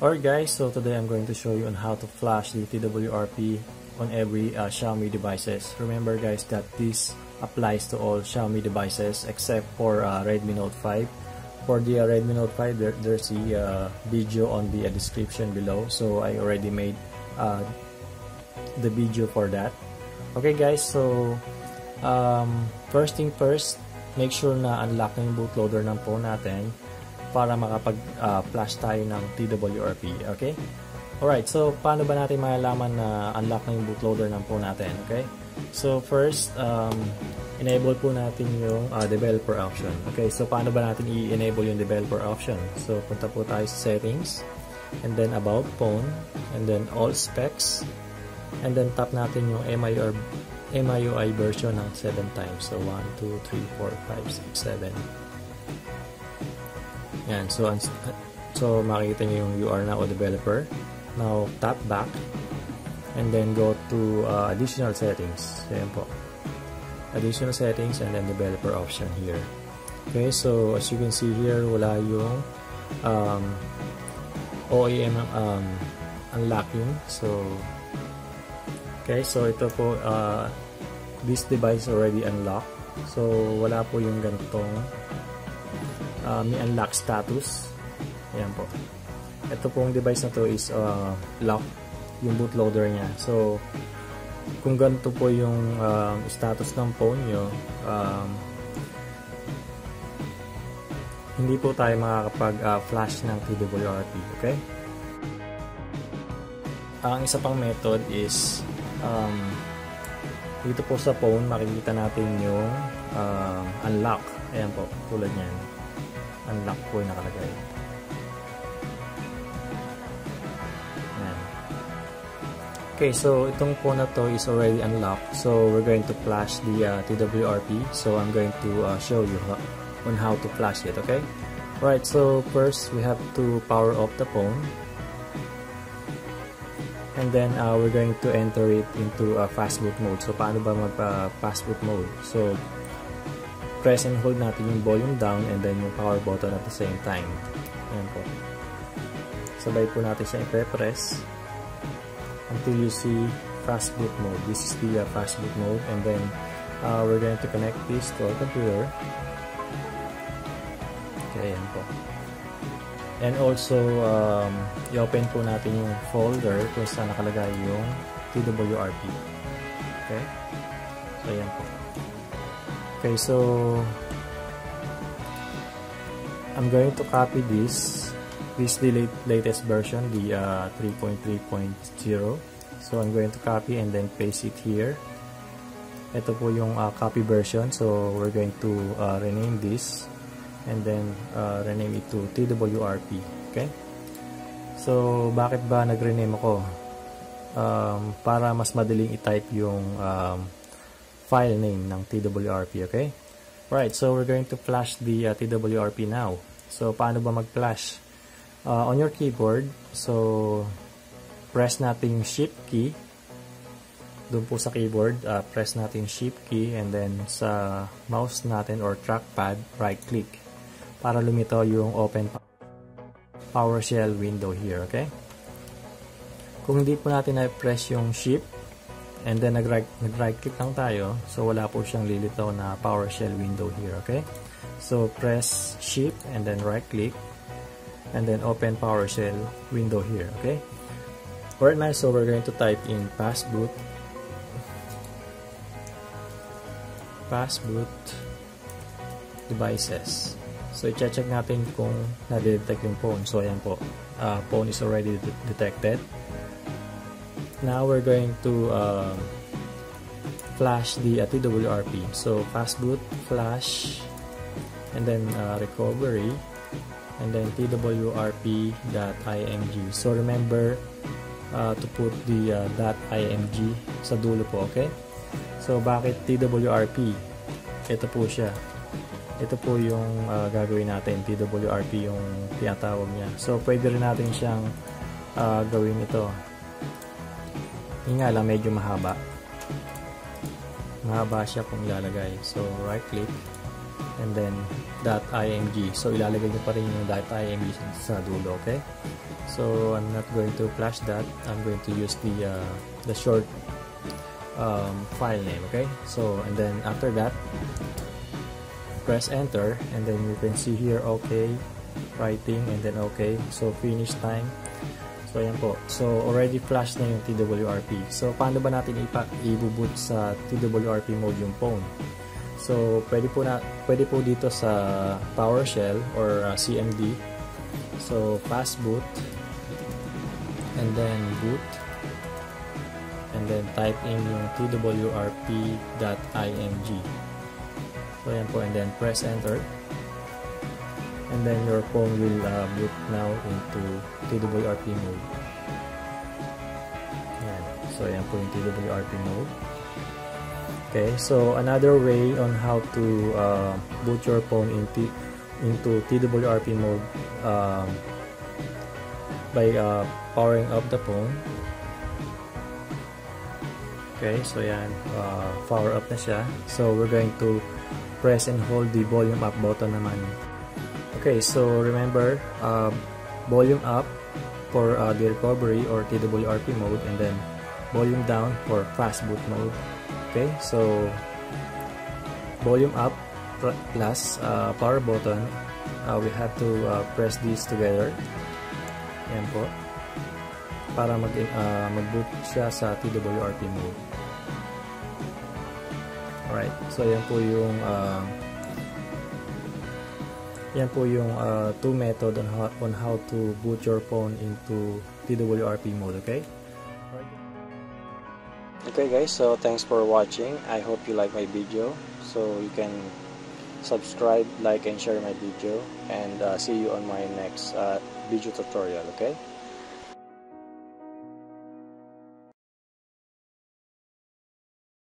Alright guys, so today I'm going to show you on how to flash the TWRP on every Xiaomi devices. Remember guys that this applies to all Xiaomi devices except for Redmi Note 5. For the Redmi Note 5, there's a video on the description below, so I already made the video for that. Okay guys, so first thing first, make sure na unlock na yung bootloader ng phone natin para makapag-flash tayo ng TWRP, okay? Alright, so paano ba natin malalaman na unlock na yung bootloader ng phone natin, okay? So first, enable po natin yung developer option. Okay, so paano ba natin i-enable yung developer option? So punta po tayo sa settings, and then about phone, and then all specs, and then tap natin yung MIUI version ng 7 times. So 1, 2, 3, 4, 5, 6, 7. Yan, so makikita nyo yung UR na o developer. Now tap back, and then go to additional settings. Ayan po. Additional settings and then developer option here. Okay, so as you can see here, wala yung OEM unlocking. So okay, so ito po, this device already unlocked. So wala po yung ganitong may unlock status. Ayan po. Ito pong device na to is locked yung bootloader niya. So kung ganito po yung status ng phone nyo, hindi po tayo makakapag-flash ng TWRP, okay? Ang isa pang method is, dito po sa phone, makikita natin yung unlock. Ayan po, tulad nyan. Unlock po yung nakalagay. Okay, so itong phone na to is already unlocked, so we're going to flash the TWRP. So I'm going to show you on how to flash it, okay? Right, so first we have to power off the phone, and then we're going to enter it into fastboot mode. So paano ba mag-fastboot mode? So press and hold natin yung volume down and then yung power button at the same time. Ayan po. Sabay po natin siya i-press until you see fastboot mode. This is the fastboot mode, and then we're going to connect this to our computer. Okay, ayan po. And also, i-open po natin yung folder kung saan nakalagay yung TWRP. Okay? So, ayan po. Okay, so I'm going to copy this is the latest version, the 3.3.0. so I'm going to copy and then paste it here. Ito po yung copy version, so we're going to rename this and then rename it to TWRP, okay? So bakit ba nag-rename ako? Para mas madaling i-type yung file name ng TWRP, okay? Right, so we're going to flash the TWRP now. So paano ba mag-flash? On your keyboard, so press natin yung shift key doon po sa keyboard, press natin shift key, and then sa mouse natin or trackpad, right click para lumitaw yung open PowerShell window here, okay? Kung hindi po natin na-press yung shift and then nag-right click lang tayo, so wala po siyang lilitaw na PowerShell window here, okay? So press shift and then right click, and then open PowerShell window here, okay? Alright, nice. So we're going to type in fastboot devices. So i-check natin kung na-detect yung phone. So ayan po, phone is already detected. Now we're going to flash the TWRP. So fastboot, flash, and then recovery, and then twrp.img. So remember to put the .img sa dulo po, okay? So bakit TWRP? Ito po siya. Ito po yung gagawin natin. TWRP yung tinatawag niya. So pwede rin natin siyang gawin ito. Yun nga lang, medyo mahaba. Mahaba siya kung ilalagay. So right click, and then .img. So ilalagay nyo pa rin yung .img sa dulo, okay? So I'm not going to flash that. I'm going to use the short file name, okay? So and then after that, press enter, and then you can see here okay, writing, and then okay. So finish time. So ayan po. So already flash na yung TWRP. So paano ba natin i-boot sa TWRP mode yung phone? So pwede po dito sa PowerShell or CMD. So fastboot, and then boot, and then type in yung twrp.img. So ayan po, and then press enter. And then your phone will boot now into TWRP mode. Ayan. So ayan po yung TWRP mode. Okay, so another way on how to boot your phone into TWRP mode by powering up the phone. Okay, so yan, power up na siya. So we're going to press and hold the volume up button naman. Okay, so remember, volume up for the recovery or TWRP mode, and then volume down for fastboot mode. Okay, so volume up plus power button, we have to press these together. Ayan po, para mag-boot siya sa TWRP mode. Alright, so ayan po yung two method on how to boot your phone into TWRP mode, okay? Okay guys, so thanks for watching. I hope you like my video. So you can subscribe, like, and share my video, and see you on my next video tutorial, okay?